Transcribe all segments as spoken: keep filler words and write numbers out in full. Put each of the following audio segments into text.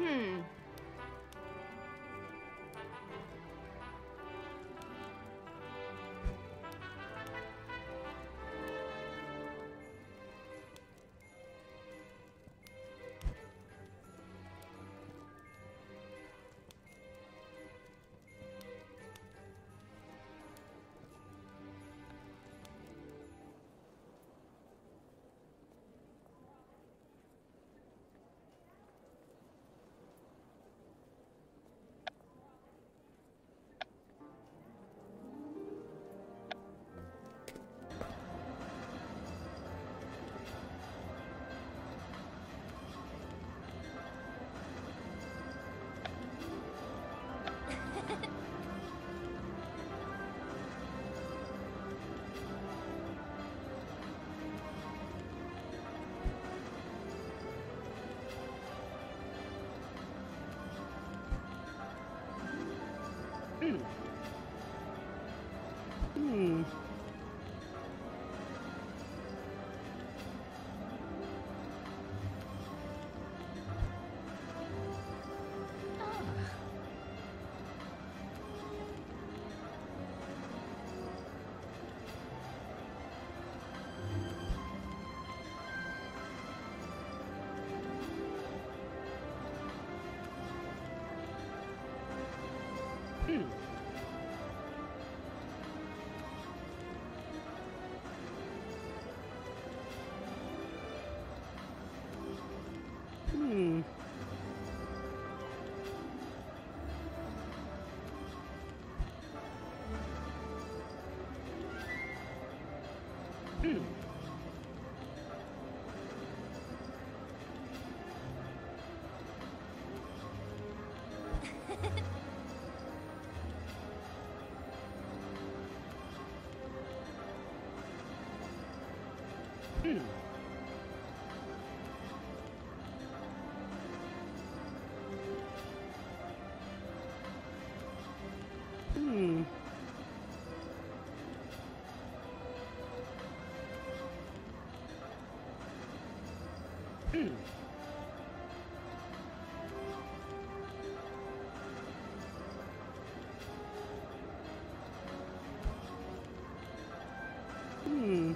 Hmm. Hmm. Hmm. Hmm. Hmm. Hmm. Hmm. Hmm. Hmm.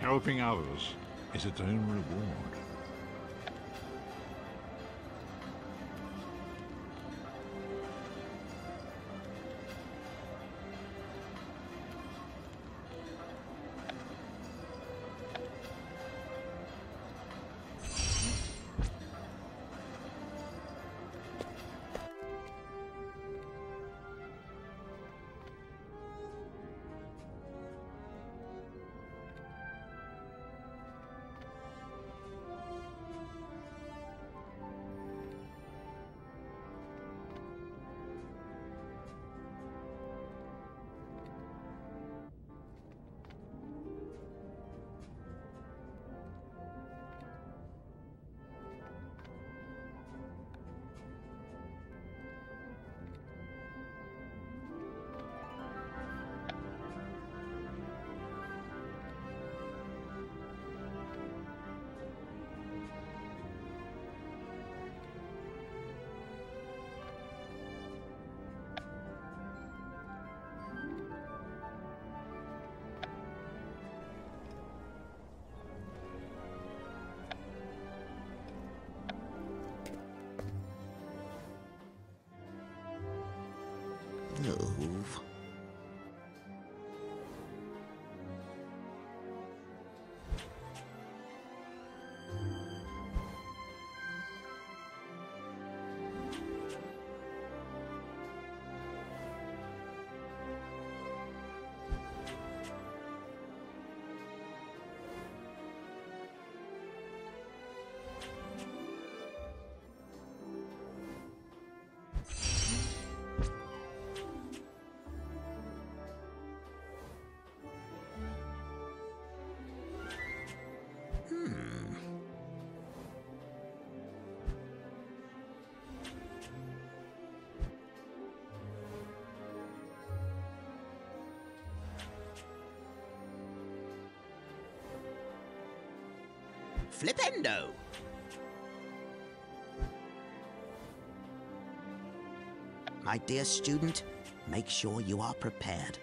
Helping others is its own reward. Move. Flipendo! My dear student, make sure you are prepared.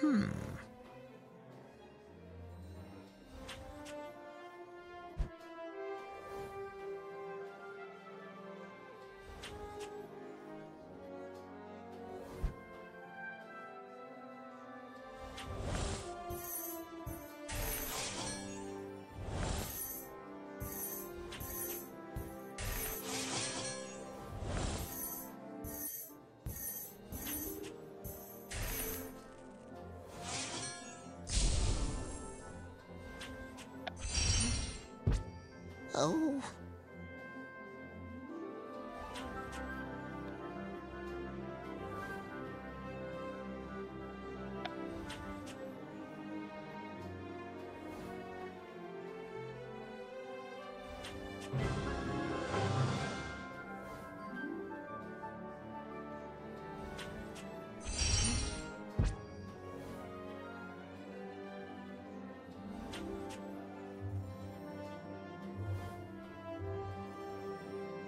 Hmm. Oh.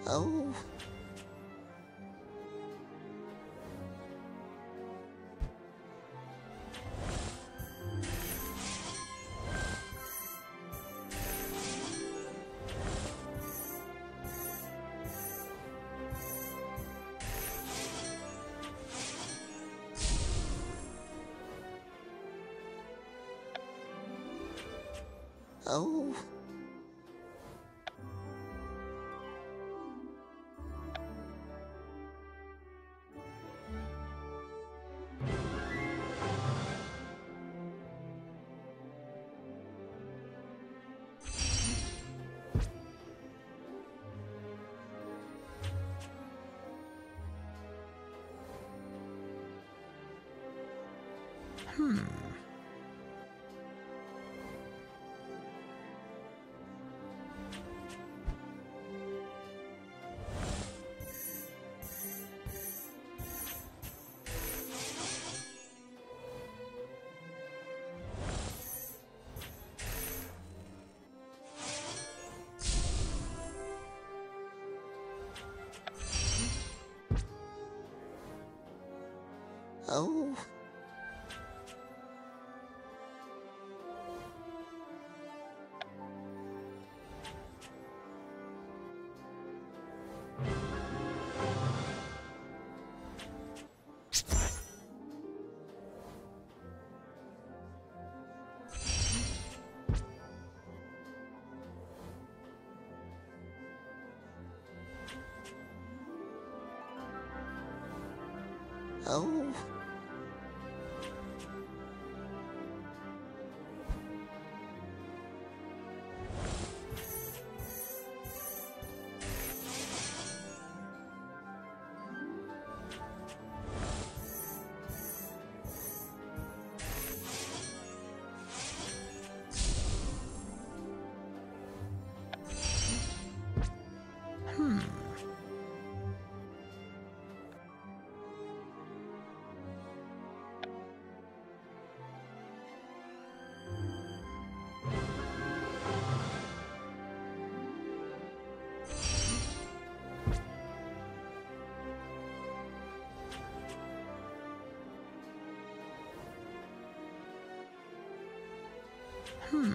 Oh. Oh. Hmm. Oh. Oh. Hmm.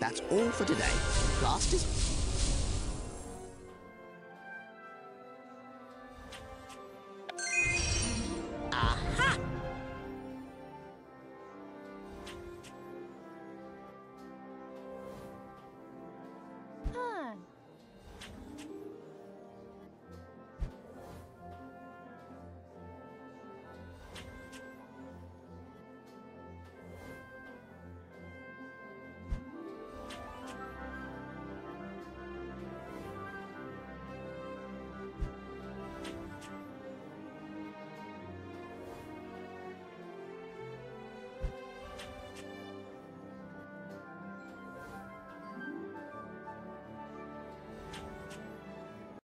That's all for today. Last is...